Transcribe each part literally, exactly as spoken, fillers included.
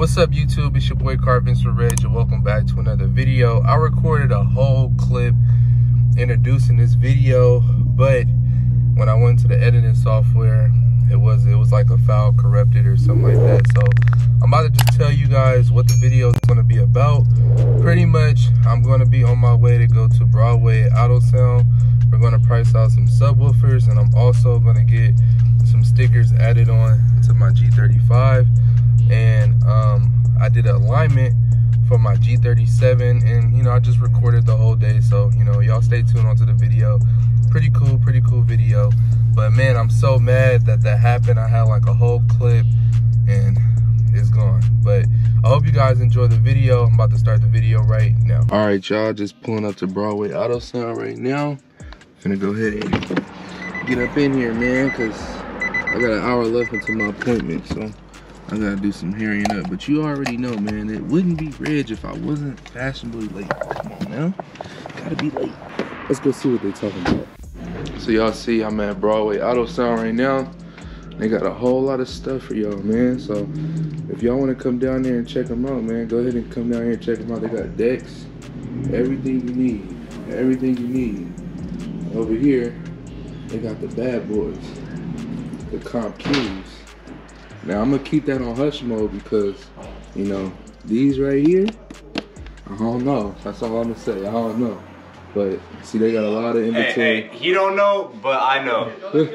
What's up, YouTube? It's your boy Car Adventures With Reg, and welcome back to another video. I recorded a whole clip introducing this video, but when I went to the editing software, it was it was like a file corrupted or something like that. So I'm about to just tell you guys what the video is going to be about. Pretty much, I'm going to be on my way to go to Broadway Auto Sound. We're going to price out some subwoofers, and I'm also going to get some stickers added on to my G thirty-five, and um, I did an alignment for my G thirty-seven, and you know, I just recorded the whole day, so you know, y'all stay tuned onto the video. Pretty cool, pretty cool video. But man, I'm so mad that that happened. I had like a whole clip and it's gone. But I hope you guys enjoy the video. I'm about to start the video right now. All right, y'all, just pulling up to Broadway Auto Sound right now. Gonna go ahead and get up in here, man, cause I got an hour left until my appointment, so I gotta do some hurrying up. But you already know, man, it wouldn't be Reg if I wasn't fashionably late. Come on now, gotta be late. Let's go see what they're talking about. So y'all see, I'm at Broadway Auto Sound right now. They got a whole lot of stuff for y'all, man. So if y'all wanna come down there and check them out, man, go ahead and come down here and check them out. They got decks, everything you need, everything you need. Over here, they got the bad boys, the comp keys. Now I'm gonna keep that on hush mode because, you know, these right here, I don't know. That's all I'm gonna say. I don't know. But see, they got a lot of inventory. Hey, hey, he don't know, but I know.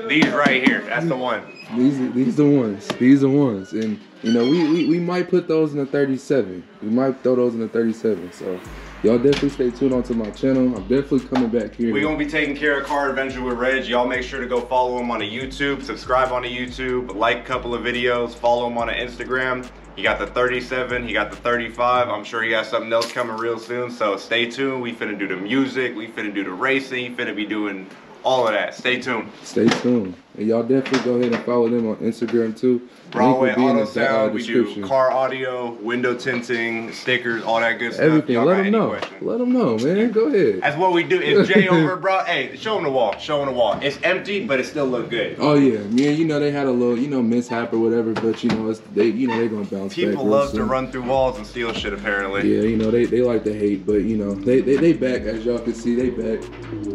These right here, that's the one. These, these the ones. These the ones. And you know, we, we we might put those in the thirty-seven. We might throw those in the thirty-seven. So y'all definitely stay tuned onto my channel. I'm definitely coming back here. We're gonna be taking care of Car Adventures With Reg. Y'all make sure to go follow him on a YouTube, subscribe on a YouTube, like a couple of videos, follow him on an Instagram. He got the thirty-seven, he got the thirty-five. I'm sure he got something else coming real soon. So stay tuned. We finna do the music, we finna do the racing, finna be doing all of that. Stay tuned. Stay tuned. And y'all definitely go ahead and follow them on Instagram too. Broadway Auto Sound. We do car audio, window tinting, stickers, all that good stuff. Everything. Let them know. Let them know, man. Go ahead. That's what we do. It's Jay over, bro. Hey, show them the wall. Show them the wall. It's empty, but it still look good. Oh yeah, yeah. You know, they had a little, you know, mishap or whatever, but you know, it's, they, you know, they gonna bounce back. People love to run through walls and steal shit, apparently. Yeah, you know, they, they like to hate, but you know, they they, they back, as y'all can see. They back.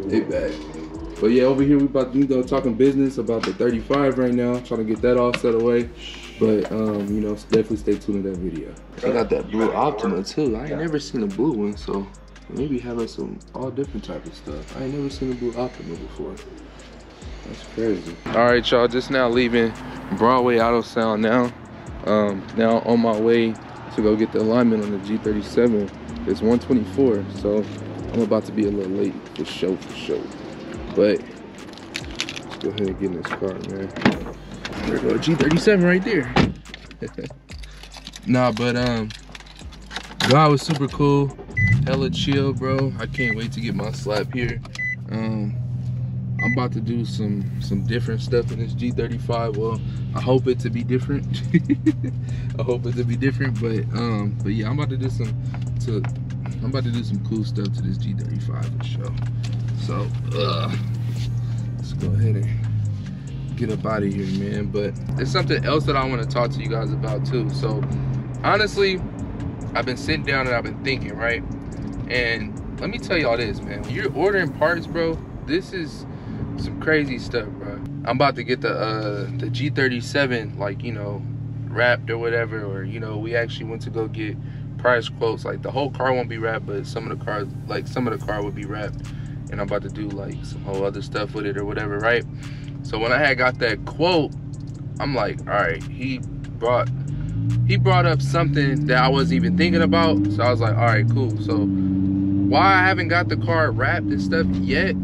They back. But yeah, over here we about to, you know, talking business about the thirty-five right now, trying to get that all set away. But um, you know, definitely stay tuned to that video. I got that blue Optima too. I ain't never seen a blue one, so maybe having some all different type of stuff. I ain't never seen a blue Optima before. That's crazy. All right, y'all, just now leaving Broadway Auto Sound now. Um, now on my way to go get the alignment on the G thirty-seven. It's one twenty-four, so I'm about to be a little late for sure, for sure. But let's go ahead and get in this car, man. There we go, G thirty-seven right there. Nah, but um, God was super cool, hella chill, bro. I can't wait to get my slap here. Um, I'm about to do some some different stuff in this G thirty-five. Well, I hope it to be different. I hope it to be different, but um, but yeah, I'm about to do some to I'm about to do some cool stuff to this G thirty-five for sure. So, uh, let's go ahead and get up out of here, man. But there's something else that I want to talk to you guys about too. So, honestly, I've been sitting down and I've been thinking, right? And let me tell y'all this, man. When you're ordering parts, bro, this is some crazy stuff, bro. I'm about to get the uh, the G thirty-seven, like, you know, wrapped or whatever. Or, you know, we actually went to go get price quotes. Like, the whole car won't be wrapped, but some of the cars, like, some of the car would be wrapped. And I'm about to do like some whole other stuff with it or whatever, right? So when I had got that quote, I'm like, all right, he brought he brought up something that I wasn't even thinking about. So I was like, all right, cool. So why I haven't got the car wrapped and stuff yet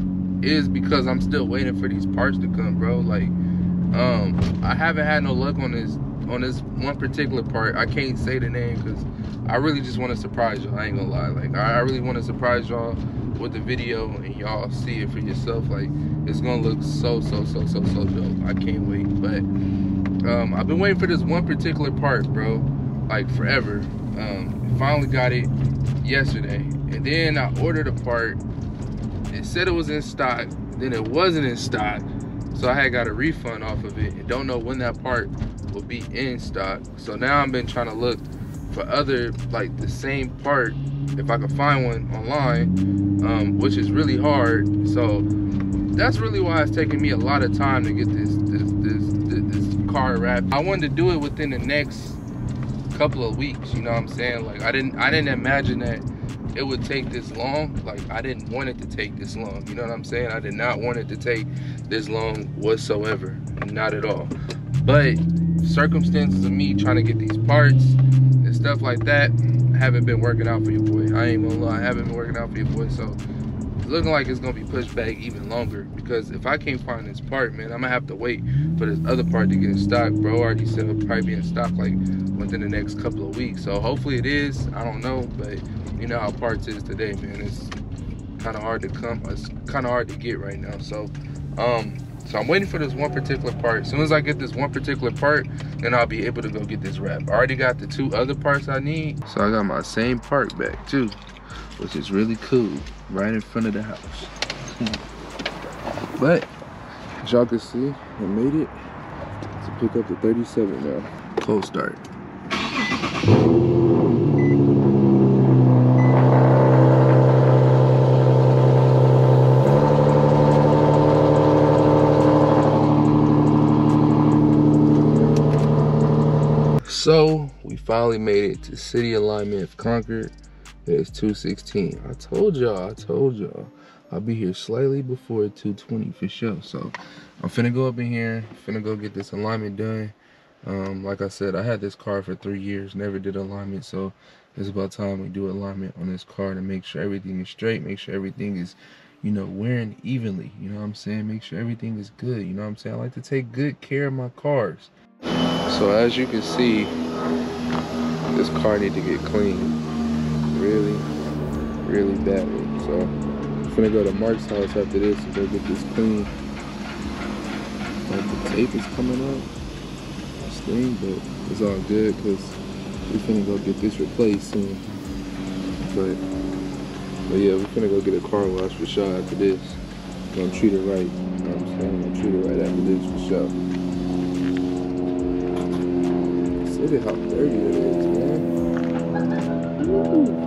is because I'm still waiting for these parts to come, bro. Like, um, I haven't had no luck on this on this one particular part. I can't say the name because I really just want to surprise y'all. I ain't gonna lie. Like, I really want to surprise y'all with the video, and y'all see it for yourself. Like, it's gonna look so so so so so dope. I can't wait. But um I've been waiting for this one particular part, bro, like forever. Um finally got it yesterday, and then I ordered a part. It said it was in stock, then it wasn't in stock, so I had got a refund off of it and don't know when that part will be in stock. So now I've been trying to look for other, like the same part, if I could find one online, um, which is really hard. So that's really why it's taking me a lot of time to get this this this this car wrapped. I wanted to do it within the next couple of weeks. You know what I'm saying? Like I didn't I didn't imagine that it would take this long. Like I didn't want it to take this long. You know what I'm saying? I did not want it to take this long whatsoever, not at all. But circumstances of me trying to get these parts and stuff like that haven't been working out for your boy. I ain't gonna lie, I haven't been working out for your boy. So it's looking like it's gonna be pushed back even longer, because if I can't find this part, man, I'm gonna have to wait for this other part to get in stock, bro. I already said it'll probably be in stock like within the next couple of weeks. So hopefully it is. I don't know, but you know how parts is today, man. It's kind of hard to come. It's kind of hard to get right now. So, um. So I'm waiting for this one particular part. As soon as I get this one particular part, then I'll be able to go get this wrap. I already got the two other parts I need. So I got my same part back too, which is really cool, right in front of the house. But as y'all can see, I made it to pick up the thirty-seven now. Cold start. So we finally made it to City Alignment of Concord. It's two sixteen. I told y'all, I told y'all, I'll be here slightly before two twenty for sure. So I'm finna go up in here, finna go get this alignment done. Um, like I said, I had this car for three years, never did alignment. So it's about time we do alignment on this car to make sure everything is straight, make sure everything is, you know, wearing evenly. You know what I'm saying? Make sure everything is good. You know what I'm saying? I like to take good care of my cars. So as you can see, this car need to get cleaned really, really badly. So I'm gonna go to Mark's house after this and go get this cleaned. Like the tape is coming up, it's clean, but it's all good because we're gonna go get this replaced soon. But, but yeah, we're gonna go get a car wash for sure after this. I'm gonna treat it right. You know what I'm saying? I'm gonna treat it right after this for sure. Look at how dirty it is, man. Woo.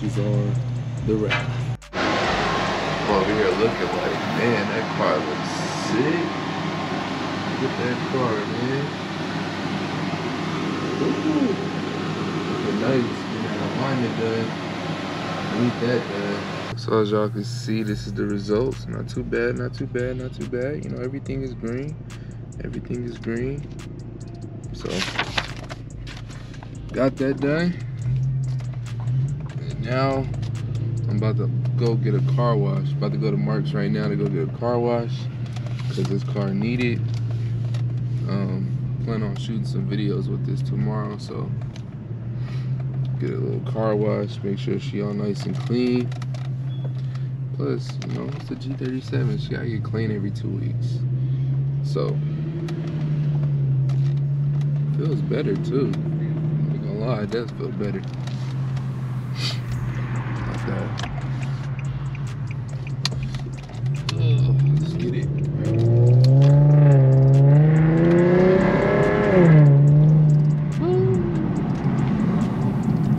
She's on the rack. I'm over here looking like, man, that car looks sick. Look at that car, man. Ooh. Looking nice. Getting alignment done. Need that done. So as y'all can see, this is the results. Not too bad, not too bad, not too bad. You know, everything is green. Everything is green. So, got that done. Now, I'm about to go get a car wash. About to go to Mark's right now to go get a car wash because this car needed. Um, plan on shooting some videos with this tomorrow, so get a little car wash, make sure she all nice and clean. Plus, you know, it's a G thirty-seven. She gotta get clean every two weeks. So, feels better too. I'm not gonna lie, it does feel better. Oh, let's get it.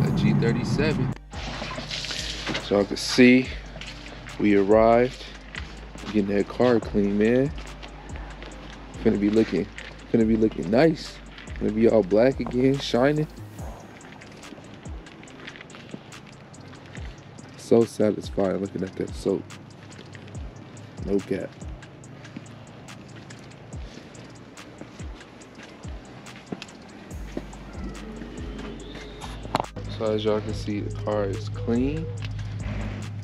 A G thirty-seven. So I can see we arrived. Getting that car clean, man. Gonna be looking, gonna be looking nice. Gonna be all black again, shining. So satisfied looking at that soap. No cap. So as y'all can see, the car is clean.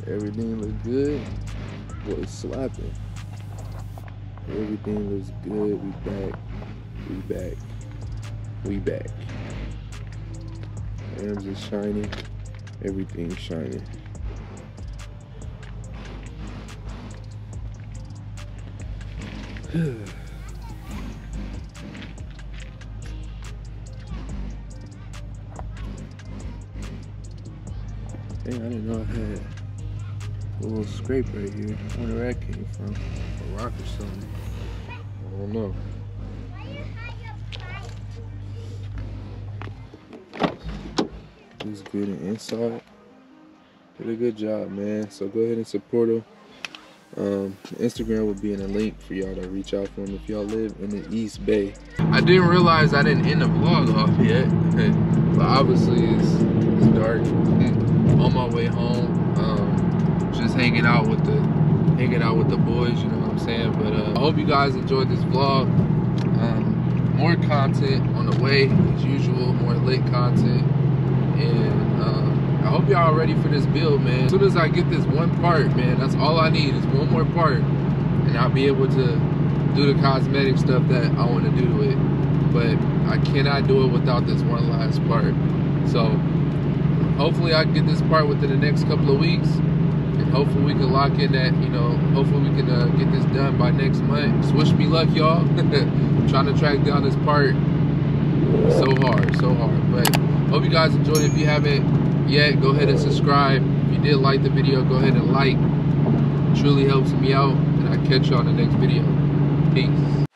Everything looks good. Boy, it's slapping. Everything looks good. We back. We back. We back. Rims is shiny. Everything's shiny. Dang, I didn't know I had a little scrape right here. I wonder where that came from. A rock or something. I don't know. This building inside did a good job, man. So go ahead and support them. Um, Instagram will be in a link for y'all to reach out for them if y'all live in the East Bay. I didn't realize I didn't end the vlog off yet, but obviously it's, it's dark. On my way home, um, just hanging out with the hanging out with the boys. You know what I'm saying? But uh, I hope you guys enjoyed this vlog. Um, more content on the way as usual. More lit content. And um, I hope y'all ready for this build, man. As soon as I get this one part, man, that's all I need is one more part, and I'll be able to do the cosmetic stuff that I want to do to it. But I cannot do it without this one last part. So hopefully I can get this part within the next couple of weeks, and hopefully we can lock in that, you know, hopefully we can uh, get this done by next month. So wish me luck, y'all. I'm trying to track down this part so hard, so hard, but hope you guys enjoyed it. If you haven't yet, go ahead and subscribe. If you did like the video, go ahead and like. It truly helps me out, and I'll catch y'all in the next video. Peace.